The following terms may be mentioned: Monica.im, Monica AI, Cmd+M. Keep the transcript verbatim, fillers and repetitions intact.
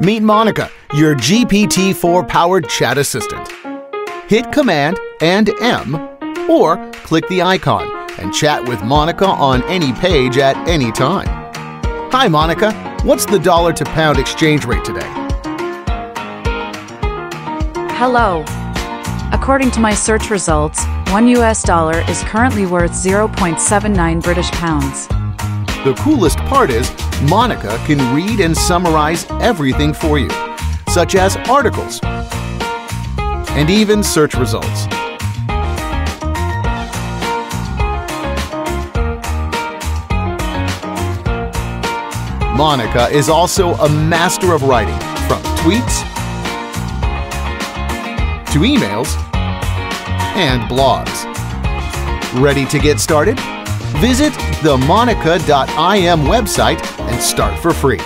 Meet Monica, your G P T four-powered chat assistant. Hit Command and M, or click the icon and chat with Monica on any page at any time. Hi Monica, what's the dollar to pound exchange rate today? Hello. According to my search results, one U S dollar is currently worth zero point seven nine British pounds. The coolest part is, Monica can read and summarize everything for you, such as articles and even search results. Monica is also a master of writing, from tweets to emails and blogs. Ready to get started? Visit the Monica dot I M website and start for free.